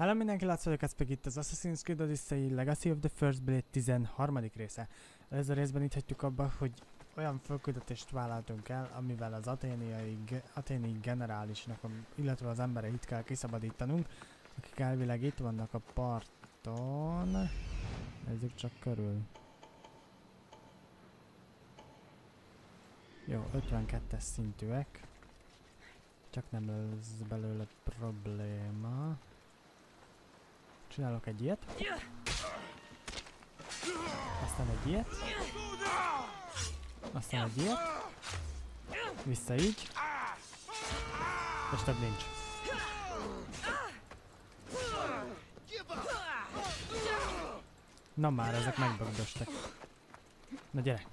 Hello mindenki, látszoljuk, ez pedig itt az Assassin's Creed Odyssey Legacy of the First Blade 13. része. Ez a részben itt hagytuk abba, hogy olyan fölküldetést vállaltunk el, amivel az athéniai generálisnak, illetve az embereit kell kiszabadítanunk, akik elvileg itt vannak a parton. Nézzük csak körül. Jó, 52-es szintűek. Csak nem lesz belőle probléma. Csinálok egy ilyet. Aztán egy ilyet. Aztán egy ilyet. Vissza így. És több nincs. Na már, ezek megbögdöstek. Na gyere.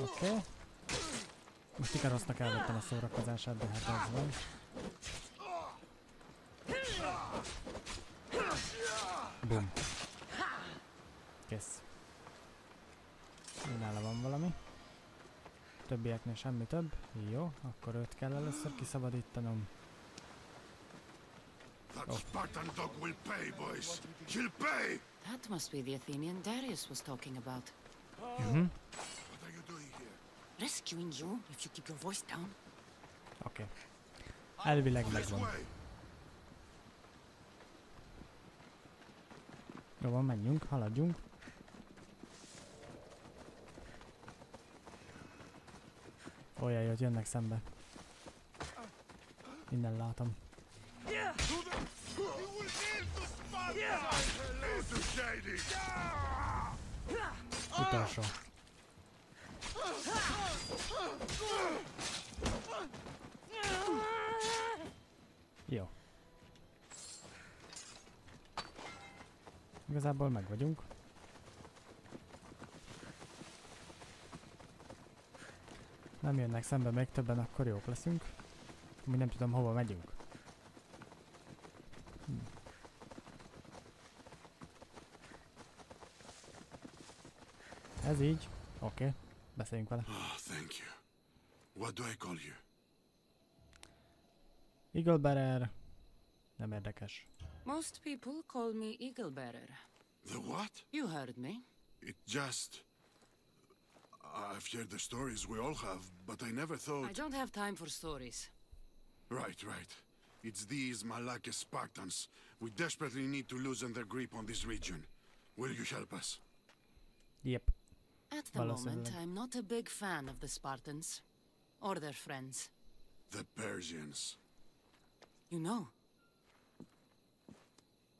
Oké. Most igen rossznak elvettem a szórakozását, de hát az van. Bum. Kész. Nála van valami. Többieknél semmi több. Jó, akkor őt kell először kiszabadítanom. That Spartan dog will pay, boys. She'll pay. That must be the Athenian Darius was talking about. What are you doing here? Rescuing you if you keep your voice down. Oké. Elvileg megvan. Jó van, menjünk, haladjunk. Olyan, hogy jönnek szembe. Innen látom. Utolsó. Jó. Igazából meg vagyunk. Nem jönnek szembe még többen, akkor jók leszünk. Amúgy nem tudom, hova megyünk. Ez így. Oké. Beszéljünk vele. Thank you. What do I call you? Eagle Bearer. Nem érdekes. Most people call me Eagle Bearer. The what? You heard me. It just... I've heard the stories we all have, but I never thought... I don't have time for stories. Right, right. It's these Malakes Spartans. We desperately need to loosen their grip on this region. Will you help us? Yep. At the moment, I'm not a big fan of the Spartans. Or their friends. The Persians. You know.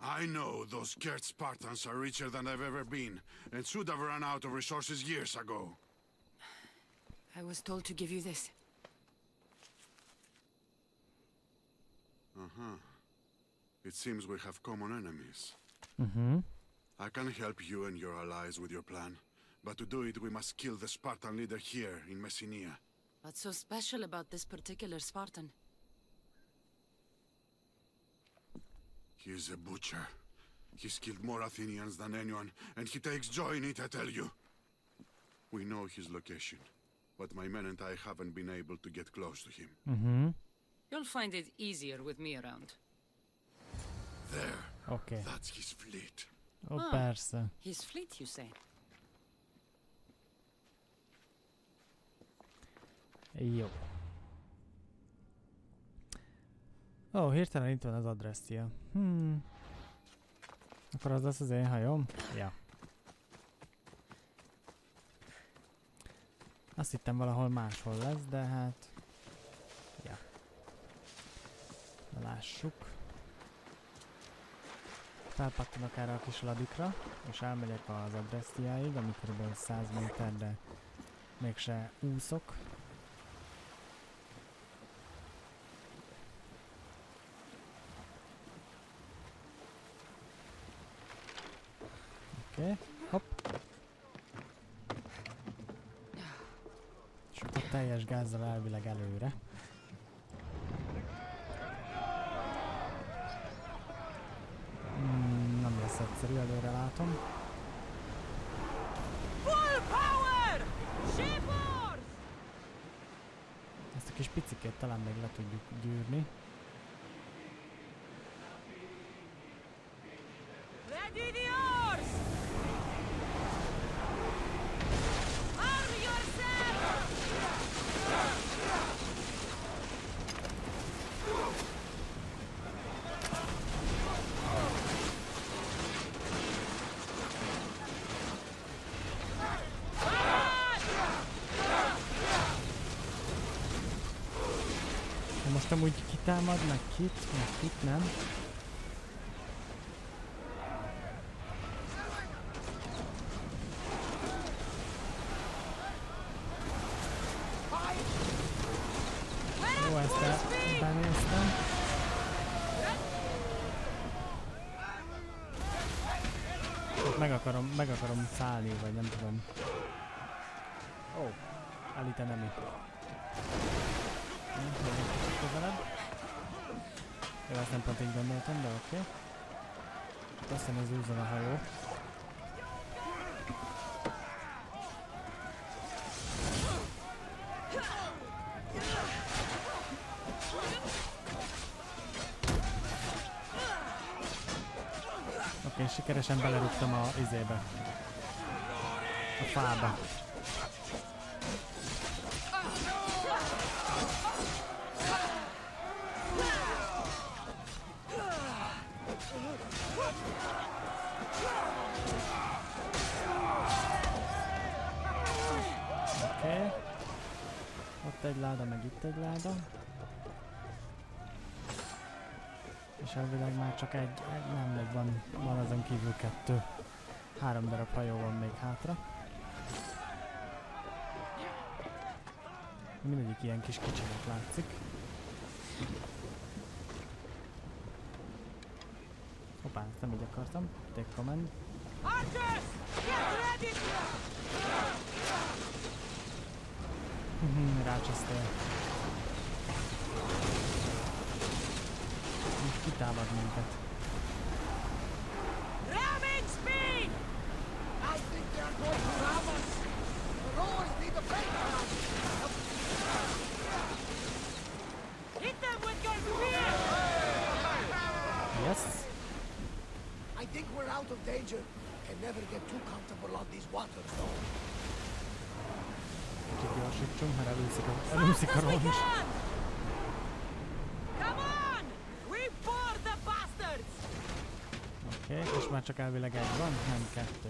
I know those cursed Spartans are richer than I've ever been, and should have run out of resources years ago. I was told to give you this. It seems we have common enemies. I can help you and your allies with your plan, but to do it we must kill the Spartan leader here in Messenia. What's so special about this particular Spartan? He is a butcher. He's killed more Athenians than anyone, and he takes joy in it, I tell you. We know his location, but my men and I haven't been able to get close to him. You'll find it easier with me around. There. Okay. That's his fleet. Oh, persze. His fleet, you say? Jó. Ó, hirtelen itt van az adresszia. Akkor az lesz az én hajom? Ja. Azt hittem valahol máshol lesz, de hát... Ja. Lássuk. Felpattanok erre a kis ladikra, és elmegyek az adresszjáig, ami kb. 100 méter, de mégse úszok. Hopp. És akkor teljes gázzal elvileg előre. Nem lesz egyszerű, előre látom. Ezt a kis picikét talán még le tudjuk gyűrni. Most amúgy kitámadnak kit, meg kit nem. Jó, ezt benéztem. Meg akarom szállni, vagy nem tudom. Ó, oh, elite nem itt. Jó, ezt nem pont így gondoltam, de oké. Aztán ez úzzon a hajó. Oké, sikeresen belerúgtam a izébe. A fába. Egy láda, meg itt egy láda. És elvileg már csak egy nem, meg van azon kívül kettő. 3 darab hajó van még hátra. Mindegyik ilyen kis kicsinek látszik. Hoppá, ezt nem így akartam. Take command. Rácsasztél. Most kitámad minket. Yes. I think we're out of danger and never get too comfortable on these waters though. Kicsit gyorsítsunk, mert elúszik a roncs. Oké, most már csak elvileg egy van, nem 2.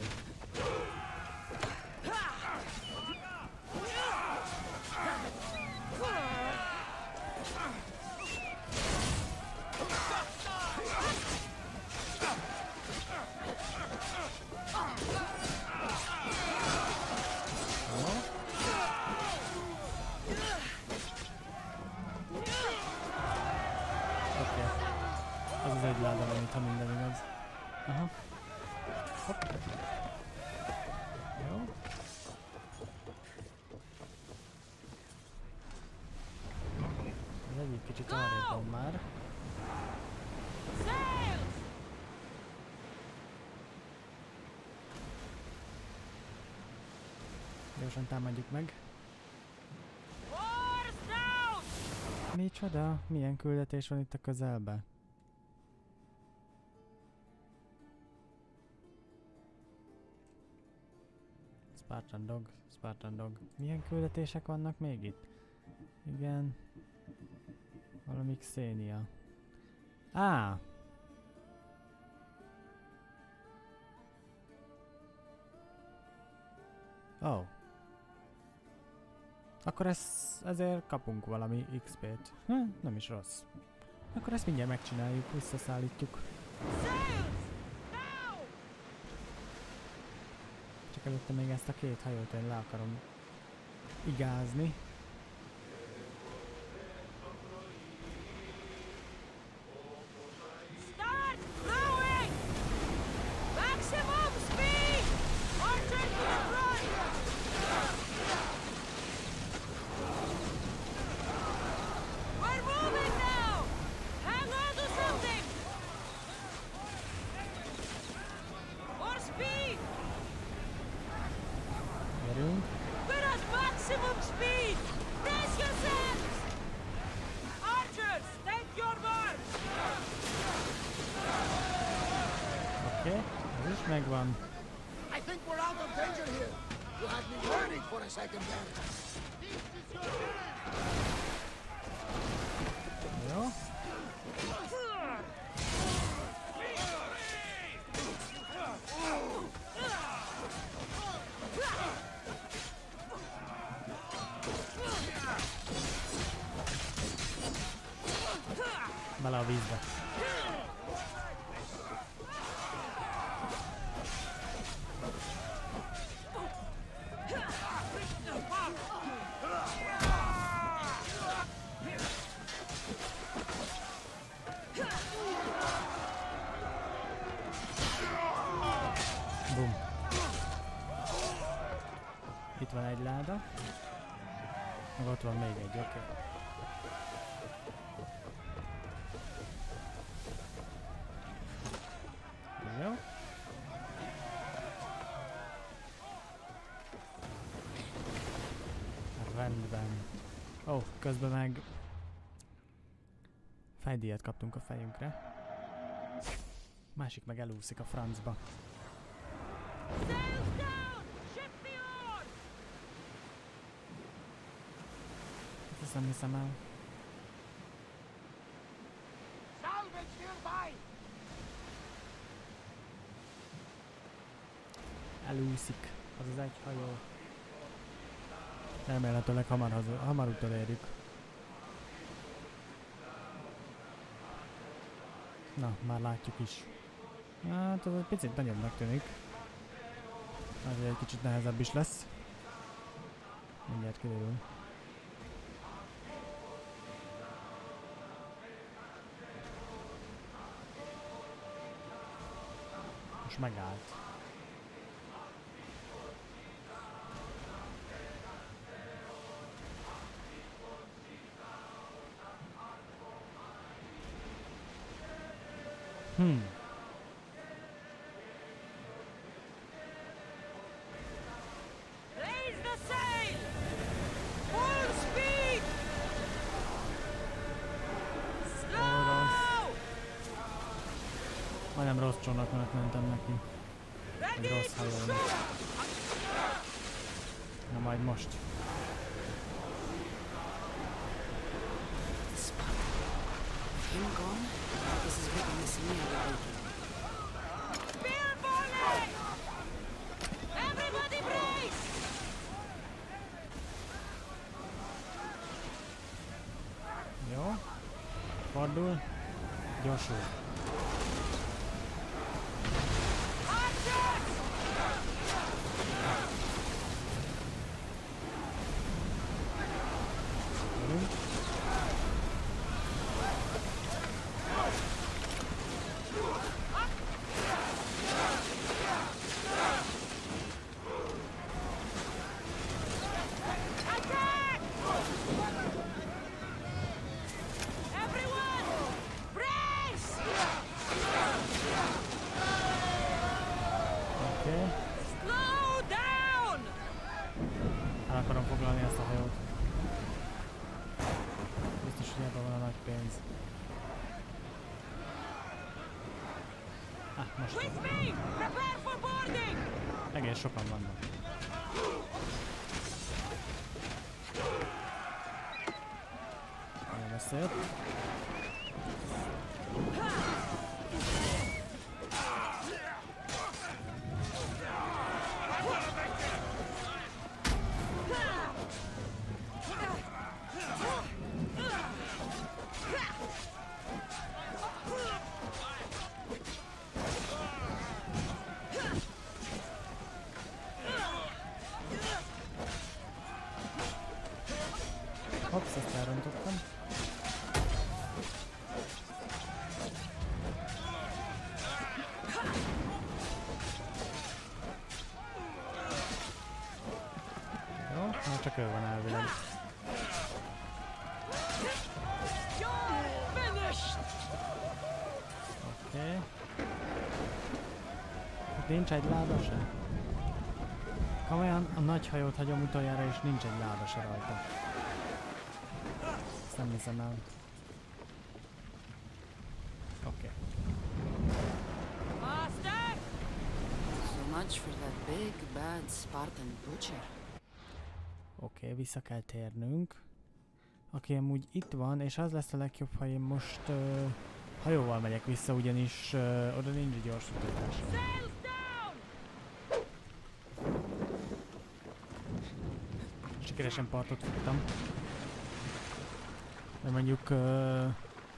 Gyorsan támadjuk meg. Micsoda? Milyen küldetés van itt a közelben? Spartan Dog, Spartan Dog. Milyen küldetések vannak még itt? Igen. Valami Xenia. Á! Ó. Oh. Akkor ezért kapunk valami XP-t. Hm, nem is rossz. Akkor ezt mindjárt megcsináljuk, visszaszállítjuk. Csak előtte még ezt a 2 hajót én le akarom igázni. bele a vízbe. Bum. Itt van egy láda. Meg ott van még egy, oké. Okay. Rendben. Ó, oh, közben meg fejdíjat kaptunk a fejünkre. Másik meg elúszik a francba. Ezt nem hiszem el. Elúszik az az egy hajó. Remélhetőleg hamar utolérjük. Na, már látjuk is. Hát az egy picit nagyobbnak tűnik. Azért egy kicsit nehezebb is lesz. Mindjárt kiderül. Most megállt. Raise the sail! Full speed! Slow! Majdnem rossz csónaknak mentem neki. Egy rossz hajón. Na majd most. This is making this new level. Everybody brace! Jó. Fordul. Gyorsul. Egész sokan vannak. Nagyon összejött. Hopsz, ezt elrontottam. Jó, már csak ő van elvileg. Oké. Okay. Nincs egy láda se? Komolyan a nagy hajót hagyom utoljára, és nincs egy láda se rajta. Nem hiszem el. Oké. Oké, vissza kell térnünk. Aki amúgy itt van, és az lesz a legjobb, ha én most hajóval megyek vissza, ugyanis oda nincs gyors utatás. Sikeresen partot fogtam. De mondjuk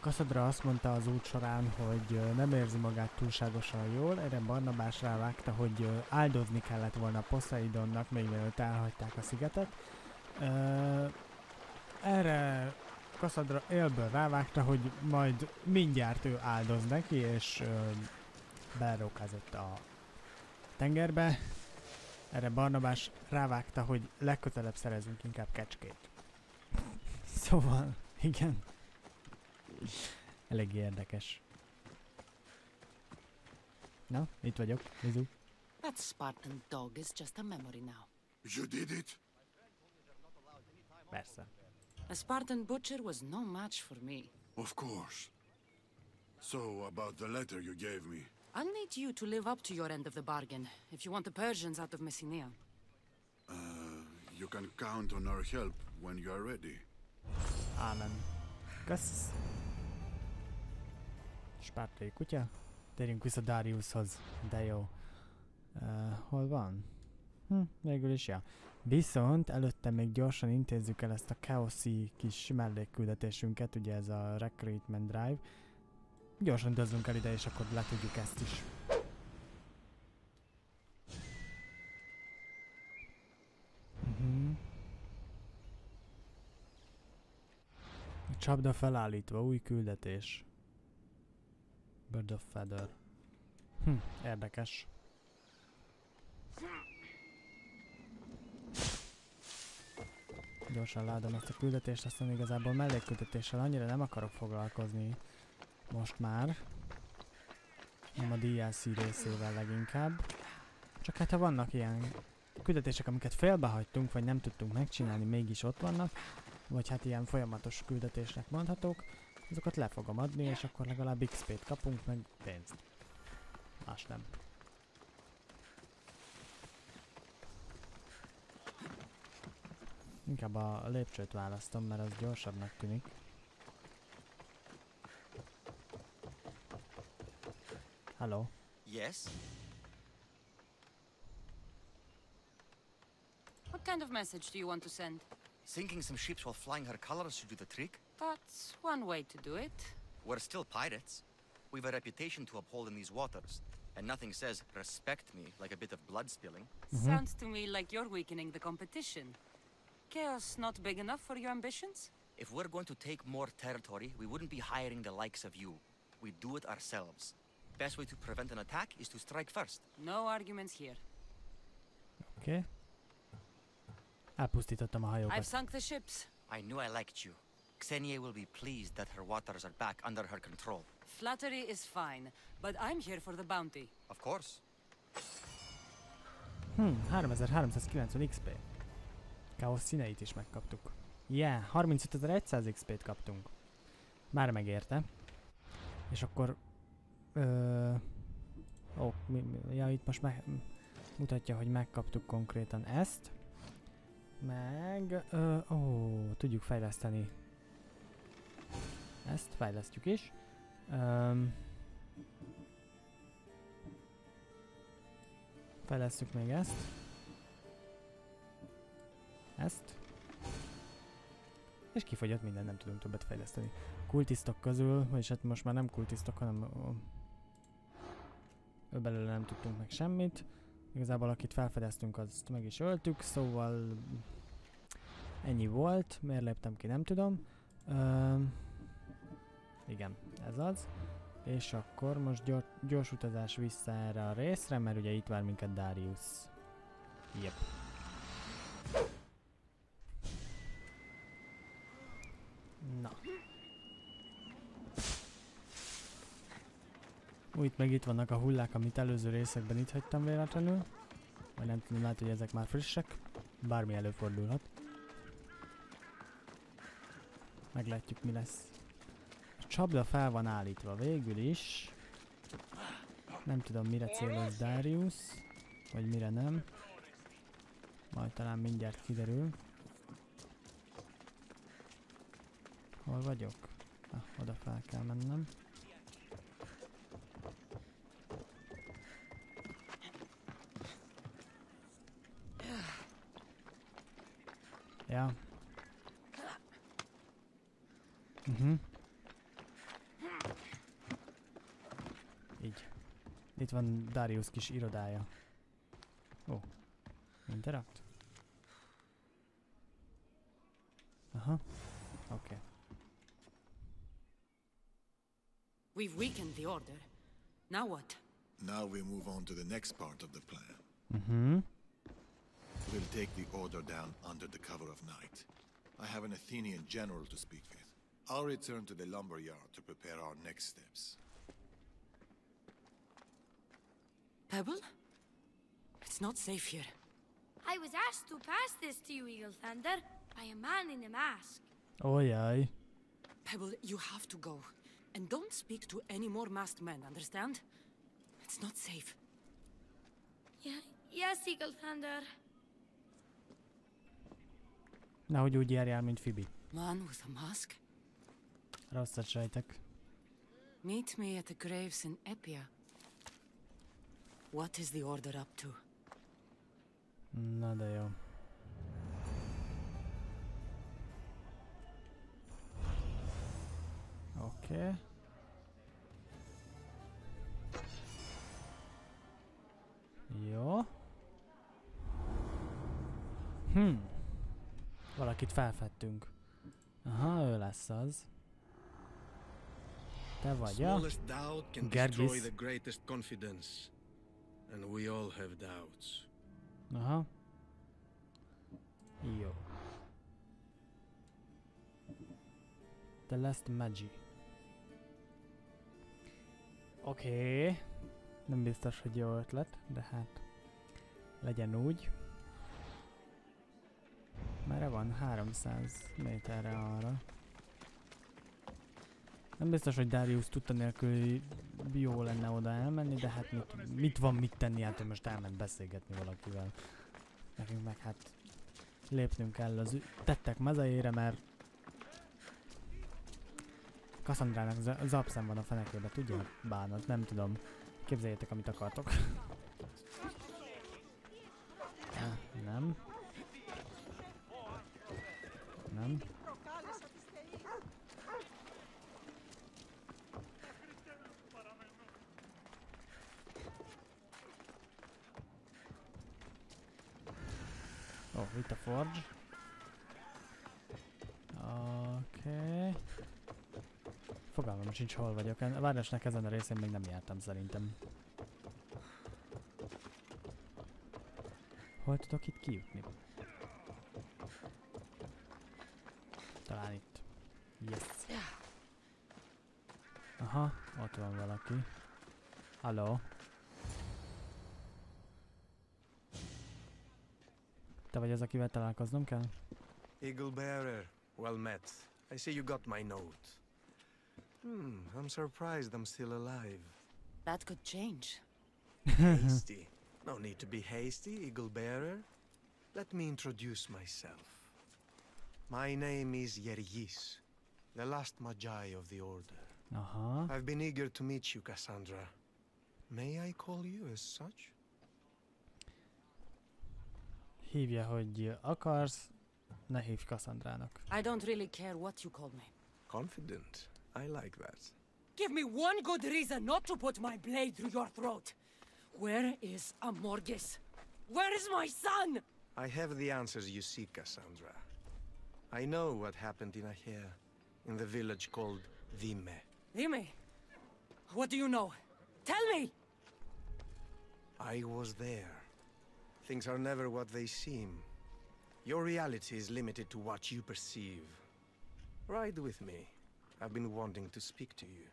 Kassandra azt mondta az út során, hogy nem érzi magát túlságosan jól, erre Barnabás rávágta, hogy áldozni kellett volna Poseidonnak, még mielőtt elhagyták a szigetet. Erre Kassandra élből rávágta, hogy majd mindjárt ő áldoz neki, és belrókázott a tengerbe. Erre Barnabás rávágta, hogy legközelebb szerezünk inkább kecskét. Szóval, igen. Elég érdekes. Na, itt vagyok, Lizu. That Spartan dog is just a memory now. You did it? Persze. A Spartan butcher was no match for me. Of course. So about the letter you gave me. I'll need you to live up to your end of the bargain if you want the Persians out of Messenia. You can count on our help when you are ready. Amen. Kösz. Spártai kutya. Térjünk vissza Dariushoz. De jó. Hol van? Végül is, ja. Viszont előtte még gyorsan intézzük el ezt a chaoszi kis mellékküldetésünket, ugye ez a Recruitment Drive. Gyorsan dözzünk el ide, és akkor le tudjuk ezt is. A csapda felállítva, új küldetés. Bird of Feather. Érdekes. Gyorsan leadom ezt a küldetést, aztán igazából mellékküldetéssel annyira nem akarok foglalkozni. Most már. Nem a DLC részével leginkább. Csak hát ha vannak ilyen küldetések, amiket félbehagytunk, vagy nem tudtunk megcsinálni, mégis ott vannak, vagy hát ilyen folyamatos küldetésnek mondhatók, azokat le fogom adni, és akkor legalább XP-t kapunk, meg pénzt. Más nem. Inkább a lépcsőt választom, mert az gyorsabbnak tűnik. Hello. Yes. What kind of message do you want to send? Sinking some ships while flying her colors should do the trick. That's one way to do it. We're still pirates. We've a reputation to uphold in these waters, and nothing says respect me like a bit of blood spilling. Sounds to me like you're weakening the competition. Chaos not big enough for your ambitions? If we're going to take more territory, we wouldn't be hiring the likes of you. We do it ourselves. Best way to prevent an attack is to strike first. No arguments here. Okay. Elpusztítottam a hajókat. I've sunk the ships. I knew I liked you. Xenia will be pleased that her waters are back under her control. Flattery is fine, but I'm here for the bounty. Of course. 3390 XP. Káosz színeit is megkaptuk. Yeah, 35100 XP-t kaptunk. Már megérte. És akkor... ja, itt most mutatja, hogy megkaptuk konkrétan ezt. Meg... tudjuk fejleszteni. Ezt fejlesztjük is. Fejlesztjük még ezt. Ezt. És kifogyott minden, nem tudunk többet fejleszteni. Kultisztok közül, vagyis hát most már nem kultisztok, hanem... belőle nem tudtunk meg semmit. Igazából akit felfedeztünk, azt meg is öltük, szóval ennyi volt. Miért léptem ki, nem tudom. Igen, ez az. És akkor most gyors utazás vissza erre a részre, mert ugye itt vár minket Darius. Yep. Na. Úgy meg itt vannak a hullák, amit előző részekben itt hagytam véletlenül. Vagy nem tudom, lehet, hogy ezek már frissek. Bármi előfordulhat. Meglátjuk, mi lesz. A csapda fel van állítva végül is. Nem tudom, mire céloz Darius. Vagy mire nem. Majd talán mindjárt kiderül. Hol vagyok? Oda fel kell mennem. Ja. Itt van Darius kis irodája. Ó, interakt. Aha, oké. We've weakened the order. Now what? Now we move on to the next part of the plan. We'll take the order down under the cover of night. I have an Athenian general to speak with. I'll return to the lumber yard to prepare our next steps. Pebble? It's not safe here. I was asked to pass this to you, Eagle Thunder, by a man in a mask. Ojej. Pebble, you have to go. And don't speak to any more masked men, understand? It's not safe. Yeah, yes, Eagle Thunder. Nehogy úgy járjál, mint Phoebe. Man with a mask? Rosszat sejtek. Meet me at the graves in Epia. What is the order up to? Na de jó. Oké. Okay. Jó. Valakit felfedtünk. Aha, ő lesz az. Te vagy a Gergis. And we all have doubts. Aha. Jó. The last magic. Oké. Okay. Nem biztos, hogy jó ötlet, de hát legyen úgy. Merre van? 300 méterre arra. Nem biztos, hogy Darius tudta nélkül jó lenne oda elmenni, de hát mit van mit tenni, hát most elment beszélgetni valakivel. Nekünk meg hát lépnünk kell az tettek mezejére, mert Kassandrának zapszem van a fenekébe, tudja? Bánat, nem tudom. Képzeljétek, amit akartok. Nem. Nem. Ó, itt a forge. Oké. Fogalmam sincs, hol vagyok. A városnak ezen a részén még nem jártam szerintem. Hol tudok itt kijutni? Talán itt. Yes. Aha, ott van valaki. Halló. Te vagy az, akivel találkoznom kell? Eagle Bearer, well met. I see you got my note. I'm surprised I'm still alive. That could change. Hasty. No need to be hasty, Eagle Bearer. Let me introduce myself. My name is Yeris, the last Magi of the Order. I've been eager to meet you, Kassandra. May I call you as such? Hívja, hogy akarsz, ne hívj Kassandrának. I don't really care what you call me. Confident. I like that. Give me one good reason not to put my blade through your throat. Where is Amorghiz? Where is my son? I have the answers you seek, Kassandra. I know what happened in Achaea, in the village called Vime. Vime? What do you know? Tell me! I was there. Things are never what they seem. Your reality is limited to what you perceive. Ride with me. I've been wanting to speak to you.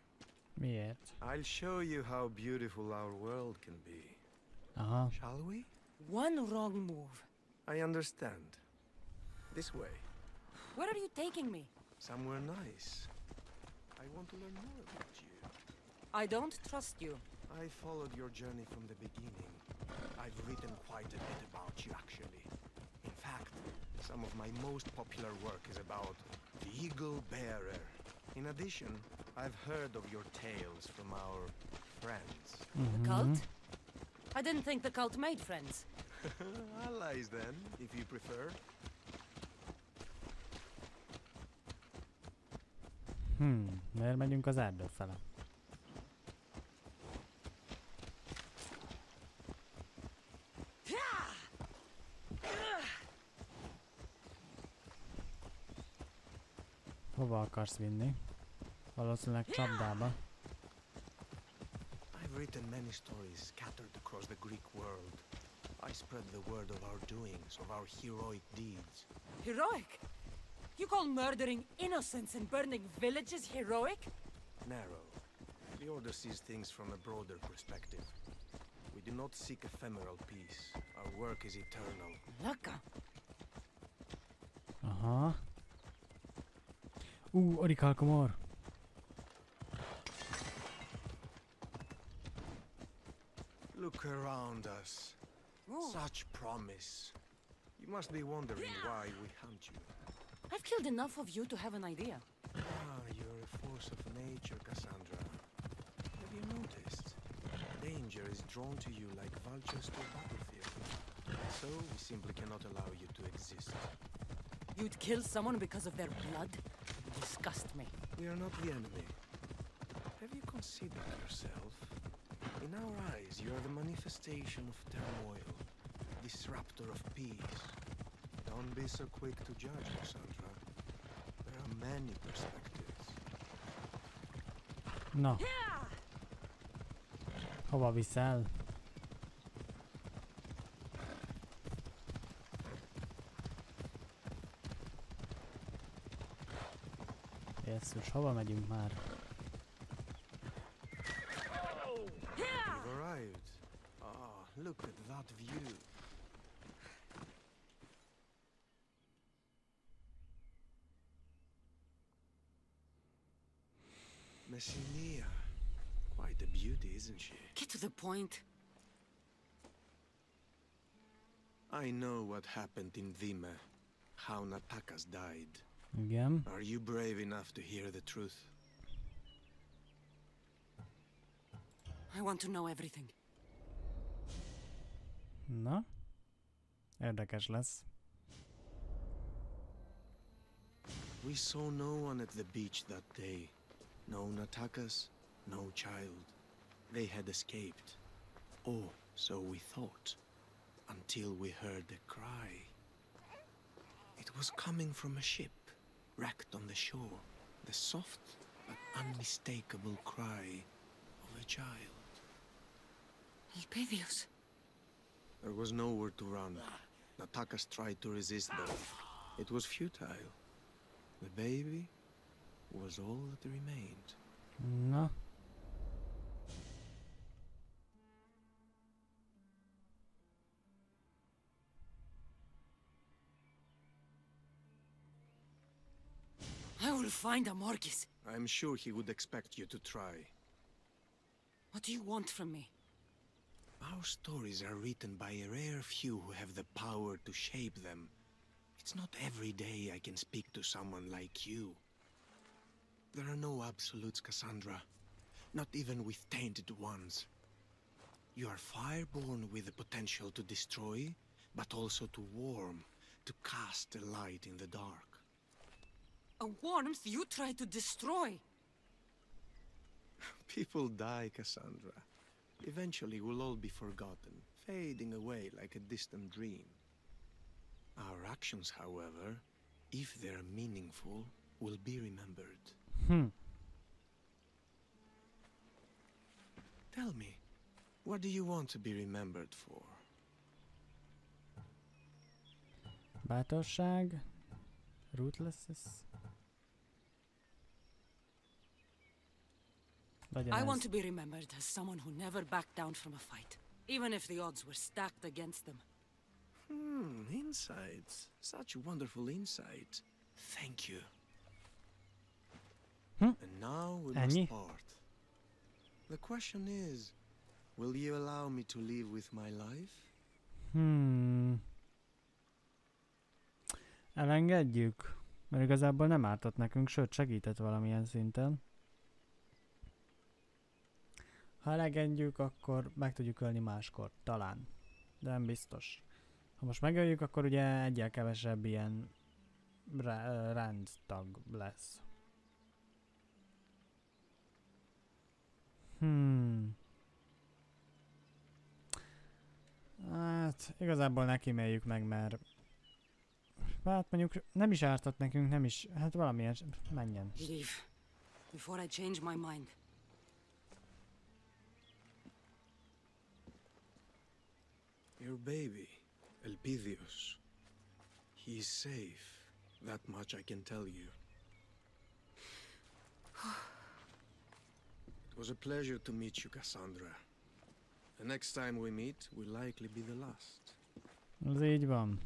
Miért? I'll show you how beautiful our world can be. Shall we? One wrong move. I understand. This way. Where are you taking me? Somewhere nice. I want to learn more about you. I don't trust you. I followed your journey from the beginning. I've written quite a bit about you, actually. In fact, some of my most popular work is about the Eagle Bearer. In addition, I've heard of your tales from our friends. The cult? I didn't think the cult made friends. Allies then, if you prefer. Miért megyünk az erdő fele? Hova akarsz vinni? Valószínűleg csapdába. I've written many stories scattered across the Greek world. I spread the word of our doings, of our heroic deeds. Heroic? You call murdering innocents and burning villages heroic? Narrow. The Order sees things from a broader perspective. We do not seek ephemeral peace. Our work is eternal. Laka. Aha. Orikal, come on. Look around us. Such promise. You must be wondering why we hunt you. I've killed enough of you to have an idea. Ah, you're a force of nature, Kassandra. Have you noticed? Danger is drawn to you like vultures to a battlefield. So we simply cannot allow you to exist. You'd kill someone because of their blood? You disgust me. We are not the enemy. Have you considered yourself? In our eyes, you are the manifestation of turmoil, disruptor of peace. Don't be so quick to judge, Cassandra. There are many perspectives. No. Hova viszel? Jézus, hova megyünk már? Look at that view. Messenia. Quite a beauty, isn't she? Get to the point. I know what happened in Vime. How Natakas died. Again? Are you brave enough to hear the truth? I want to know everything. Na, érdekes lesz. We saw no one at the beach that day. No Natakas, no child. They had escaped. Oh, so we thought. Until we heard a cry. It was coming from a ship, wrecked on the shore. The soft but unmistakable cry of a child. Elpidios. There was nowhere to run. Natakas tried to resist them. It was futile. The baby was all that remained. No. I will find Amorghiz. I'm sure he would expect you to try. What do you want from me? Our stories are written by a rare few who have the power to shape them. It's not every day I can speak to someone like you. There are no absolutes, Cassandra. Not even with tainted ones. You are fireborn with the potential to destroy, but also to warm, to cast a light in the dark. A warmth you try to destroy? People die, Cassandra. Eventually we'll all be forgotten, fading away like a distant dream. Our actions, however, if they're meaningful, will be remembered. Tell me, what do you want to be remembered for? Bátorság, ruthlessness. I want to be remembered as someone who never backed down from a fight, even if the odds were stacked against them. Insights. Such wonderful insight. Thank you. And now we must part. The question is, will you allow me to live with my life? Elengedjük. Mert igazából nem ártott nekünk, sőt segített valamilyen szinten. Ha elengedjük, akkor meg tudjuk ölni máskor, talán. De nem biztos. Ha most megöljük, akkor ugye egyel kevesebb ilyen rendtag lesz. Hát, igazából neki méljük meg, mert Hát mondjuk nem is ártott nekünk, nem is. Hát valamilyen, menjen. Leave. Before I change my mind. Your baby, Elpidios. He's safe. That much I can tell you. It was a pleasure to meet you, Kassandra. The next time we meet will likely be the last. Az így van.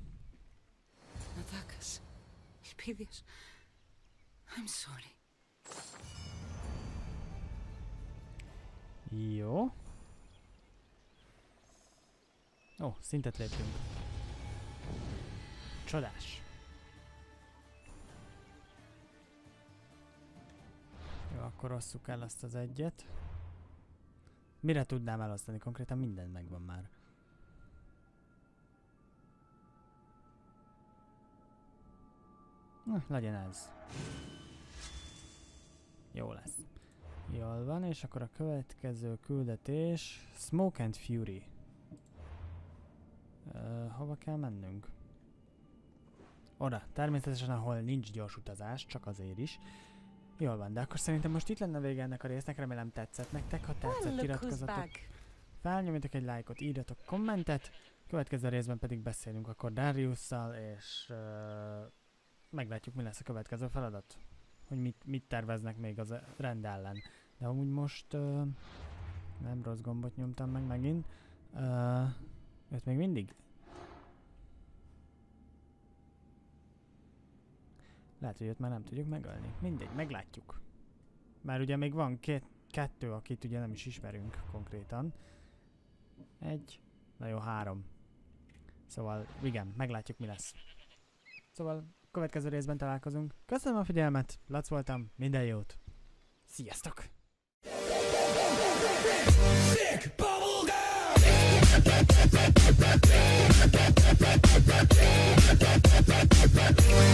Natakas, Elpidios, I'm sorry. Jó. Ó, szintet léptünk. Csodás. Jó, akkor osszuk el azt az egyet. Mire tudnám elosztani? Konkrétan minden megvan már. Na, legyen ez. Jó lesz. Jól van, és akkor a következő küldetés... Smoke and Fury. Hova kell mennünk? Oda. Természetesen, ahol nincs gyors utazás, csak azért is. Jól van, de akkor szerintem most itt lenne vége ennek a résznek, remélem tetszett nektek, ha tetszett, iratkozzatok, felnyomjatok egy lájkot, írjatok kommentet, következő részben pedig beszélünk akkor Dariusszal, és meglátjuk, mi lesz a következő feladat, hogy mit terveznek még az rend ellen. De amúgy most nem rossz gombot nyomtam meg megint, őt még mindig? Lehet, hogy őt már nem tudjuk megölni. Mindegy, meglátjuk. Már ugye még van kettő, akit ugye nem is ismerünk konkrétan. Egy, na jó, három. Szóval igen, meglátjuk, mi lesz. Szóval következő részben találkozunk. Köszönöm a figyelmet, Lac voltam, minden jót. Sziasztok!